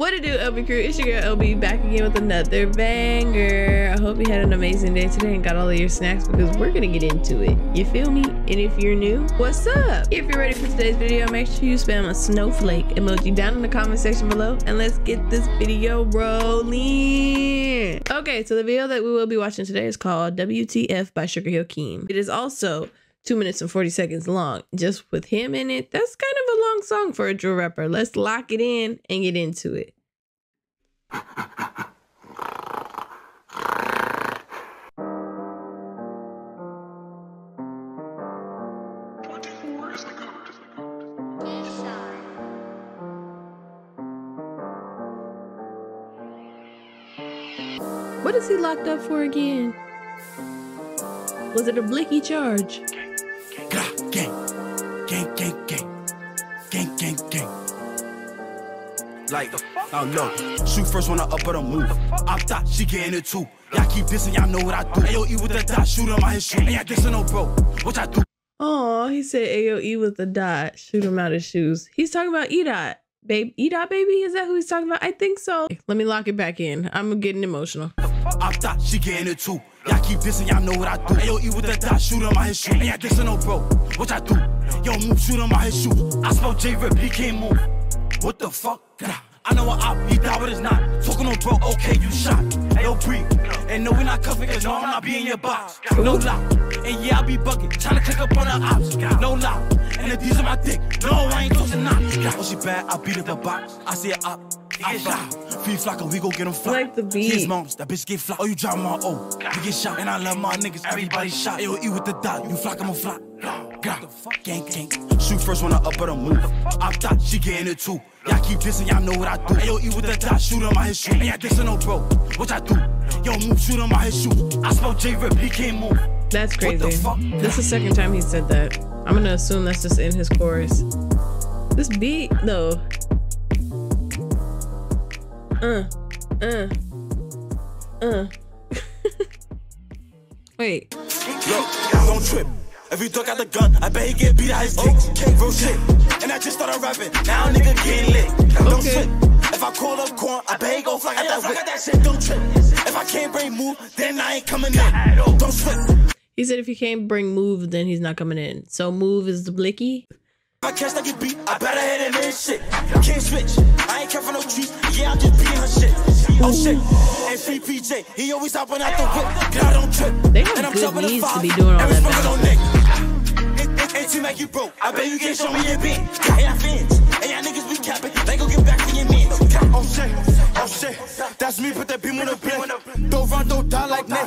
What it do, LB crew? It's your girl LB back again with another banger. I hope you had an amazing day today and got all of your snacks because we're gonna get into it. You feel me? And if you're new, what's up? If you're ready for today's video, make sure you spam a snowflake emoji down in the comment section below and let's get this video rolling. Okay, so the video that we will be watching today is called WTF by SugarHill Keem. It is also 2 minutes and 40 seconds long, just with him in it. That's kind of a long song for a drill rapper. Let's lock it in and get into it. What is he locked up for again? Was it a blicky charge? Like, I don't know. Shoot first when I up but I move. I'm thought she getting it too. Y'all keep dissing, y'all know what I do. AOE with the dot, shoot him out his shoe. Ain't y'all dissing no bro, what y'all do? Oh, he said AOE with the dot, shoot him out his shoes. He's talking about E dot, babe. E dot, baby, is that who he's talking about? I think so. Let me lock it back in. I'm getting emotional. I'm thought she getting it too. Y'all keep dissing, y'all know what I do. AOE with the dot, shoot him out his shoe. Ain't y'all dissing no bro, what y'all do? Yo, move, shoot him out his shoe. I spoke J-Rip, he can't move. What the fuck? I know what I be down with is not. Talking on bro, okay, you shot. No breathe. And no, we're not cuffing, cause no, I'm not be in your box. No lie. And yeah, I be bucking. Trying to click up on the ops. No lie. And the D's on my dick. No, I ain't closing up. Oh, she bad, I beat up the box. I see it up. I get shot. Free flocker, we go get him fly. Like the beat. His moms, that bitch get fly. Oh, you drop my O. We get shot. And I love my niggas. Everybody shot. Yo, eat with the dot. You flock, I'ma fly. Gang, gang. Shoot first when I up but I move. I thought she getting it too. Y'all keep dissing, y'all know what I do. AOE with the dot, shoot him out his shoe. Ain't y'all dissing no bro, what I do? Yo, move, shoot him out his shoe. I spoke J-Rip, he can't move. That's crazy. That's the second time he said that. I'm gonna assume that's just in his chorus. This beat, though. Wait. Yo, don't trip. If you duck out the gun, I bet he get beat out his kicks. Okay, real shit. And I just started rapping. Now nigga get lit. Don't trip. If I call up corn, I bet he go fly out that whip. That shit, don't trip. If I can't bring move, then I ain't coming in. Don't trip. He said if you can't bring move, then he's not coming in. So move is the blicky. If I catch that get beat, I better hit it in shit. Can't switch. I ain't care for no treats. Yeah, I'm just beating her shit. Oh shit. And CPJ, he always hopping out the whip. Get out, don't trip. They have good needs to be doing all that. You broke. I bet you can't show me your beat. Hey, I fans. Hey, y'all niggas be capping. They gon' get back to your men. Oh shit, oh shit. That's me, put that beam on the blink. Don't run, don't die like Nick.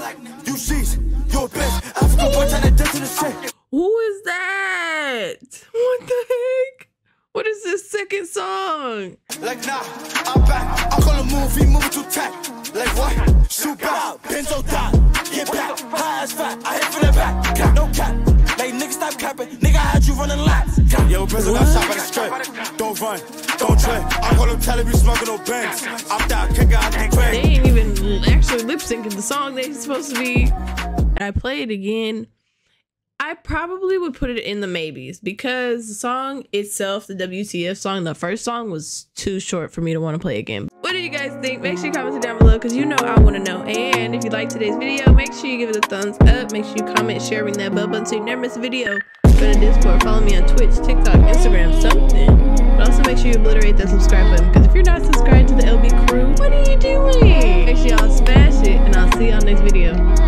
You seize your bitch. Africa boy trying to dip to the shit. Who is that? What the heck? What is this second song? Like nah, I'm back. I call a move, he moving too tight. Like what? Shoot back. Benzo die. Get back. High as fat. I hit for the back. No cap. Stop capping, nigga, I had you running laps. Yo, Brazil got shot by the strip. Don't run, don't trip. I call him telling me smoking no bands. I'm down, kick out the crate. They ain't even actually lip syncing the song they supposed to be. I play it again. I probably would put it in the maybes because the song itself, the WTF song, the first song was too short for me to want to play again. What do you guys think? Make sure you comment it down below because you know I want to know. And if you like today's video, make sure you give it a thumbs up. Make sure you comment, share, ring that bell button so you never miss a video. Go to Discord, follow me on Twitch, TikTok, Instagram, something. But also make sure you obliterate that subscribe button because if you're not subscribed to the LB crew, what are you doing? Make sure y'all smash it and I'll see y'all next video.